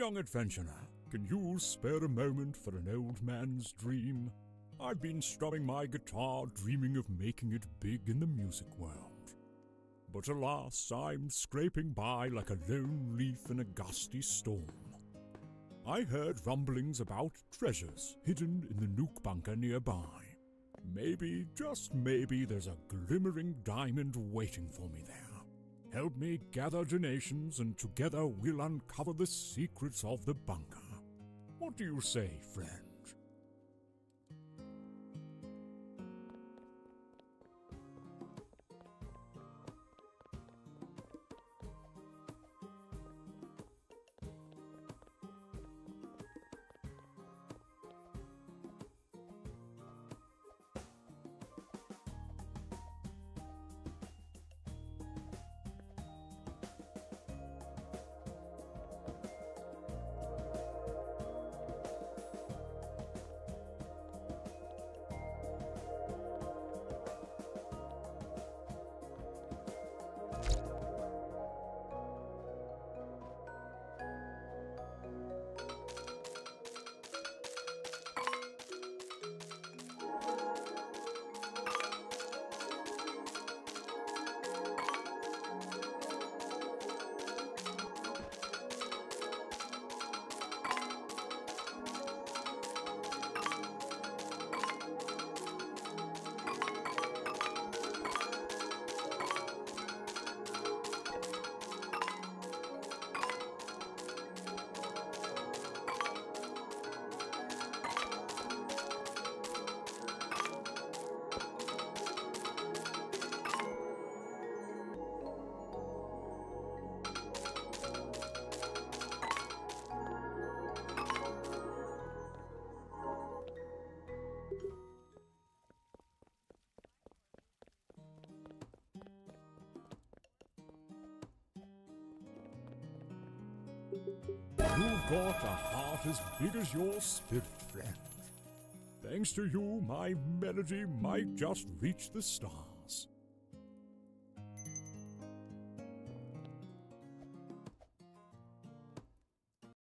Young adventurer, can you spare a moment for an old man's dream? I've been strumming my guitar, dreaming of making it big in the music world. But alas, I'm scraping by like a lone leaf in a gusty storm. I heard rumblings about treasures hidden in the nuke bunker nearby. Maybe, just maybe, there's a glimmering diamond waiting for me there. Help me gather donations, and together we'll uncover the secrets of the bunker. What do you say, friend? You've got a heart as big as your spirit, friend. Thanks to you, my melody might just reach the stars.